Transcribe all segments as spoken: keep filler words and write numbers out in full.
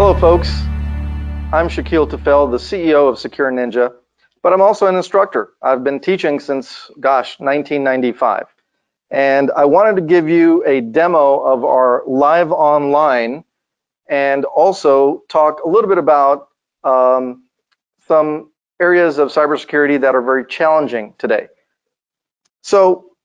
Hello folks, I'm Shakeel Tufail, the C E O of Secure Ninja, but I'm also an instructor. I've been teaching since, gosh, nineteen ninety-five. And I wanted to give you a demo of our live online and also talk a little bit about um, some areas of cybersecurity that are very challenging today. So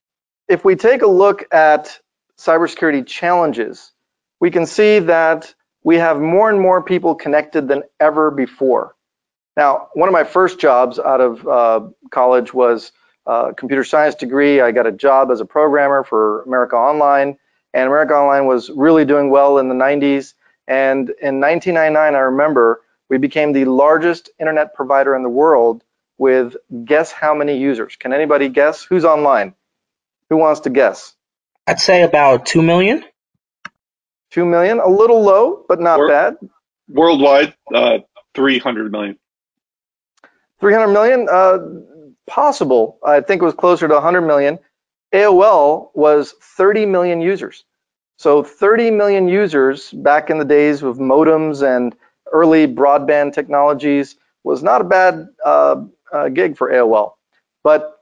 if we take a look at cybersecurity challenges, we can see that we have more and more people connected than ever before. Now, one of my first jobs out of uh, college was a computer science degree. I got a job as a programmer for America Online, and America Online was really doing well in the nineties. And in nineteen ninety-nine, I remember, we became the largest internet provider in the world with guess how many users. Can anybody guess who's online? Who wants to guess? I'd say about two million. two million, a little low, but not World, bad. Worldwide, uh, three hundred million. three hundred million, uh, possible. I think it was closer to one hundred million. A O L was thirty million users. So thirty million users back in the days with modems and early broadband technologies was not a bad uh, uh, gig for A O L. But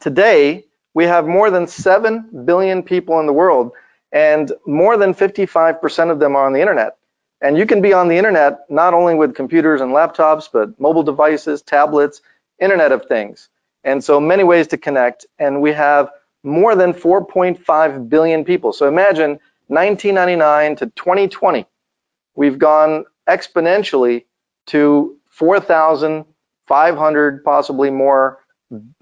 today, we have more than seven billion people in the world, and more than fifty-five percent of them are on the internet. And you can be on the internet not only with computers and laptops, but mobile devices, tablets, Internet of Things. And so many ways to connect, and we have more than four point five billion people. So imagine nineteen ninety-nine to twenty twenty, we've gone exponentially to four thousand five hundred, possibly more,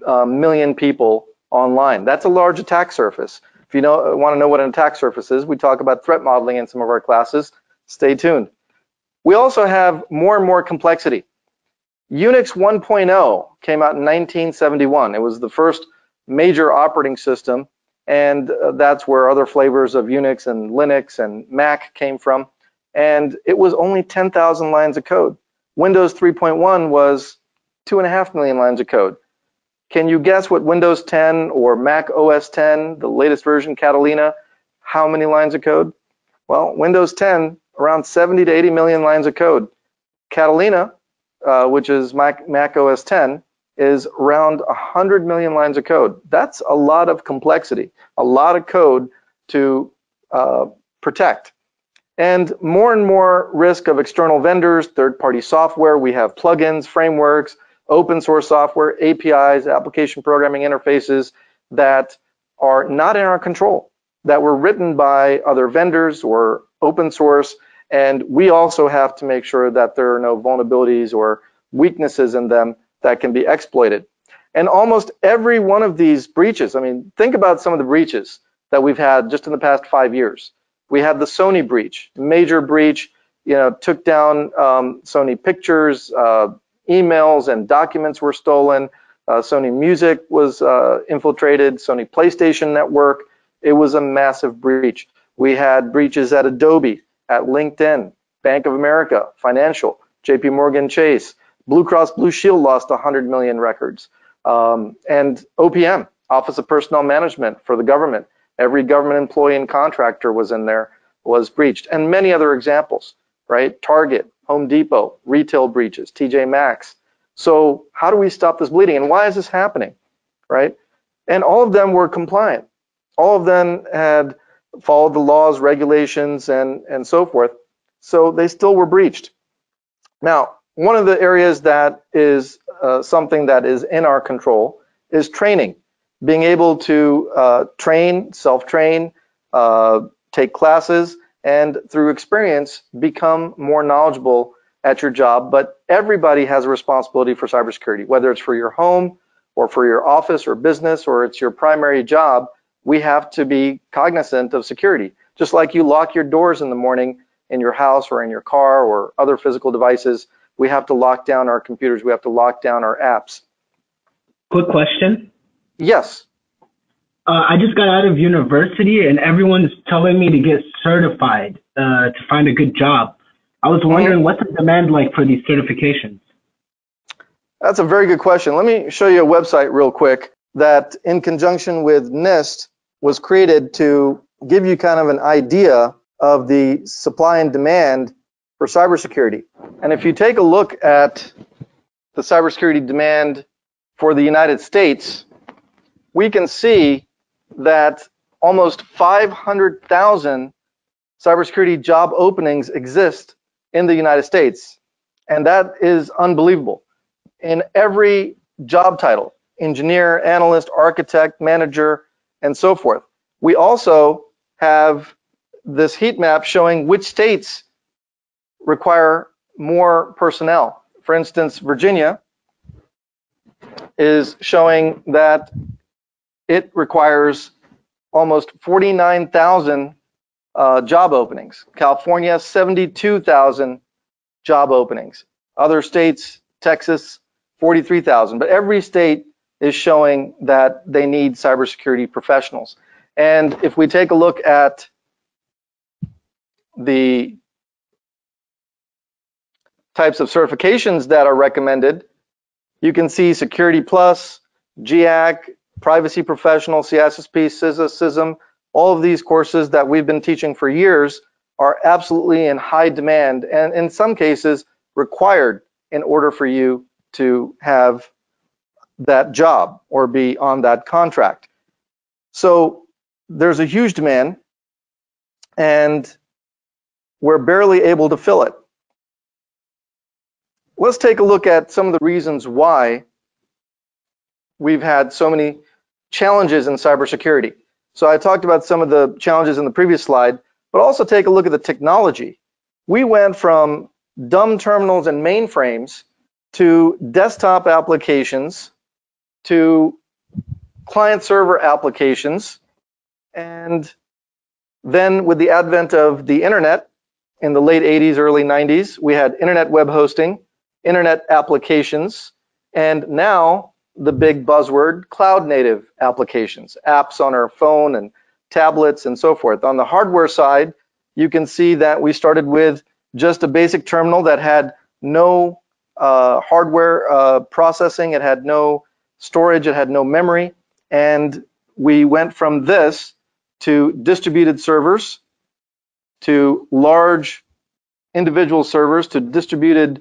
uh, million people online. That's a large attack surface. If you know, want to know what an attack surface is, we talk about threat modeling in some of our classes. Stay tuned. We also have more and more complexity. Unix one point oh came out in nineteen seventy-one. It was the first major operating system, and that's where other flavors of Unix and Linux and Mac came from. And it was only ten thousand lines of code. Windows three point one was two and a half million lines of code. Can you guess what Windows ten or Mac O S ten, the latest version, Catalina, how many lines of code? Well, Windows ten, around seventy to eighty million lines of code. Catalina, uh, which is Mac, Mac O S ten, is around one hundred million lines of code. That's a lot of complexity, a lot of code to uh, protect. And more and more risk of external vendors, third-party software. We have plugins, frameworks, open source software, A P Is, application programming interfaces that are not in our control, that were written by other vendors or open source, and we also have to make sure that there are no vulnerabilities or weaknesses in them that can be exploited. And almost every one of these breaches, I mean, think about some of the breaches that we've had just in the past five years. We had the Sony breach, major breach, you know, took down um, Sony Pictures, uh, emails and documents were stolen. Uh, Sony Music was uh, infiltrated. Sony PlayStation Network. It was a massive breach. We had breaches at Adobe, at LinkedIn, Bank of America, Financial, J P Morgan Chase. Blue Cross Blue Shield lost one hundred million records. Um, and O P M, Office of Personnel Management for the government. Every government employee and contractor was in there, was breached. And many other examples, right? Target, Home Depot, retail breaches, T J Maxx. So how do we stop this bleeding, and why is this happening, right? And all of them were compliant. All of them had followed the laws, regulations, and, and so forth. So they still were breached. Now, one of the areas that is uh, something that is in our control is training. Being able to uh, train, self-train, uh, take classes, and through experience, become more knowledgeable at your job. But everybody has a responsibility for cybersecurity, whether it's for your home or for your office or business or it's your primary job. We have to be cognizant of security. Just like you lock your doors in the morning in your house or in your car or other physical devices, we have to lock down our computers. We have to lock down our apps. Quick question. Yes. Uh, I just got out of university and everyone's telling me to get certified uh, to find a good job. I was wondering, what's the demand like for these certifications? That's a very good question. Let me show you a website real quick that in conjunction with NIST was created to give you kind of an idea of the supply and demand for cybersecurity. And if you take a look at the cybersecurity demand for the United States, we can see that almost five hundred thousand cybersecurity job openings exist in the United States. And that is unbelievable. In every job title, engineer, analyst, architect, manager, and so forth. We also have this heat map showing which states require more personnel. For instance, Virginia is showing that it requires almost forty-nine thousand uh, job openings. California, seventy-two thousand job openings. Other states, Texas, forty-three thousand. But every state is showing that they need cybersecurity professionals. And if we take a look at the types of certifications that are recommended, you can see Security Plus, G I A C, Privacy Professional, C I S S P, C I S M, all of these courses that we've been teaching for years are absolutely in high demand and in some cases required in order for you to have that job or be on that contract. So there's a huge demand and we're barely able to fill it. Let's take a look at some of the reasons why we've had so many challenges in cybersecurity. So I talked about some of the challenges in the previous slide, but also take a look at the technology. We went from dumb terminals and mainframes to desktop applications, to client server applications, and then with the advent of the internet in the late eighties, early nineties, we had internet web hosting, internet applications, and now the big buzzword, cloud native applications, apps on our phone and tablets and so forth. On the hardware side, you can see that we started with just a basic terminal that had no Uh, hardware uh, processing, it had no storage, it had no memory, and we went from this to distributed servers, to large individual servers, to distributed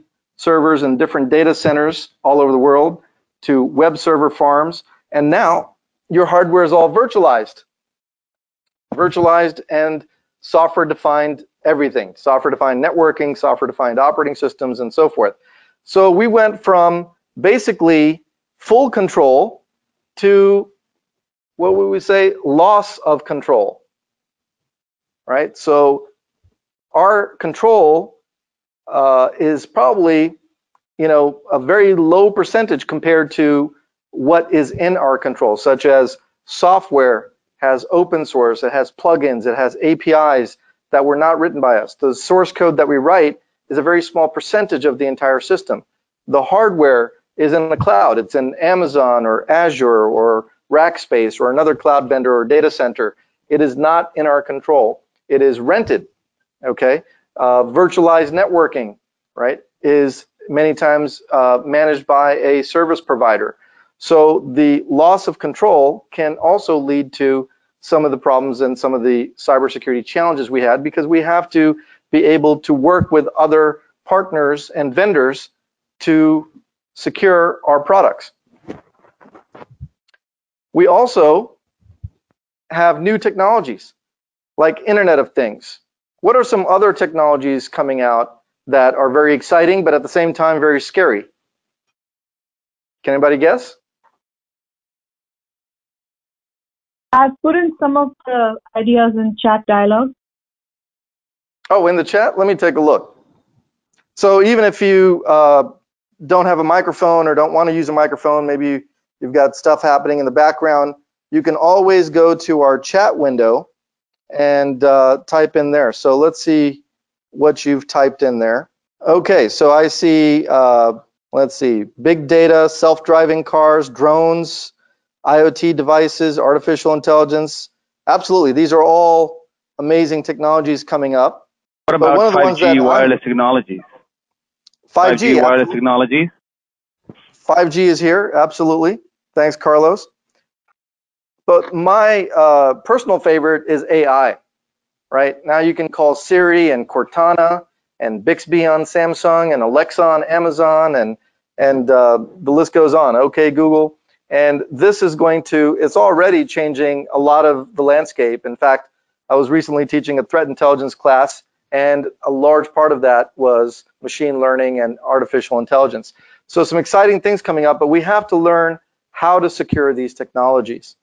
servers in different data centers all over the world, to web server farms, and now your hardware is all virtualized. Virtualized and software-defined everything, software-defined networking, software-defined operating systems, and so forth. So we went from basically full control to, what would we say, loss of control, right? So our control uh, is probably, you know, a very low percentage compared to what is in our control, such as software has open source, it has plugins, it has A P Is that were not written by us. The source code that we write is a very small percentage of the entire system. The hardware is in the cloud. It's in Amazon or Azure or Rackspace or another cloud vendor or data center. It is not in our control. It is rented, okay? Uh, virtualized networking, right, is many times uh, managed by a service provider. So the loss of control can also lead to some of the problems and some of the cybersecurity challenges we had, because we have to be able to work with other partners and vendors to secure our products. We also have new technologies like Internet of Things. What are some other technologies coming out that are very exciting but at the same time very scary? Can anybody guess? I've put in some of the ideas in chat dialogue. Oh, in the chat? Let me take a look. So even if you uh, don't have a microphone or don't want to use a microphone, maybe you've got stuff happening in the background, you can always go to our chat window and uh, type in there. So let's see what you've typed in there. Okay, so I see, uh, let's see, big data, self-driving cars, drones, IoT devices, artificial intelligence. Absolutely, these are all amazing technologies coming up. What about one of the ones that wireless technologies? five G wireless technologies? five G is here, absolutely. Thanks, Carlos. But my uh, personal favorite is A I, right? Now you can call Siri and Cortana and Bixby on Samsung, and Alexa on Amazon, and and uh, the list goes on. Okay, Google. And this is going to, it's already changing a lot of the landscape. In fact, I was recently teaching a threat intelligence class, and a large part of that was machine learning and artificial intelligence. So some exciting things coming up, but we have to learn how to secure these technologies.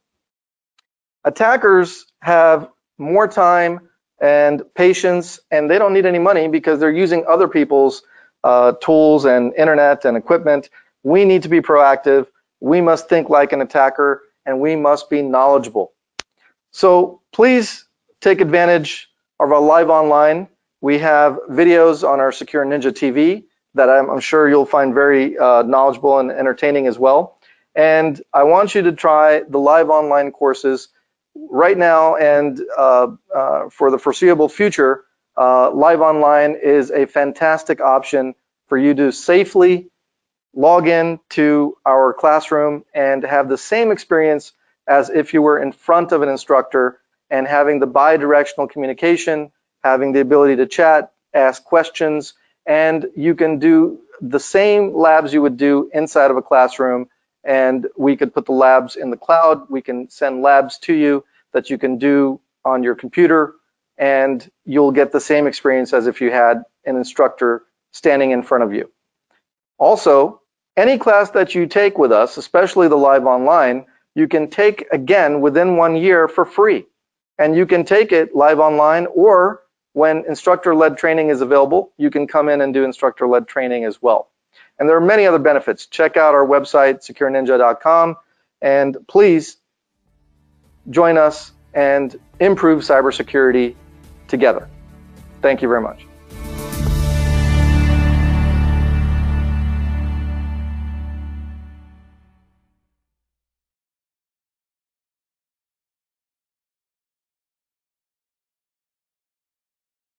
Attackers have more time and patience, and they don't need any money because they're using other people's uh, tools and internet and equipment. We need to be proactive. We must think like an attacker, and we must be knowledgeable. So please take advantage of our live online. We have videos on our Secure Ninja T V that I'm, I'm sure you'll find very uh, knowledgeable and entertaining as well. And I want you to try the live online courses right now, and uh, uh, for the foreseeable future, uh, live online is a fantastic option for you to safely log in to our classroom and have the same experience as if you were in front of an instructor, and having the bi-directional communication, having the ability to chat, ask questions, and you can do the same labs you would do inside of a classroom, and we could put the labs in the cloud. We can send labs to you that you can do on your computer, and you'll get the same experience as if you had an instructor standing in front of you. Also, any class that you take with us, especially the live online, you can take again within one year for free. And you can take it live online, or when instructor-led training is available, you can come in and do instructor-led training as well. And there are many other benefits. Check out our website, secure ninja dot com, and please join us and improve cybersecurity together. Thank you very much.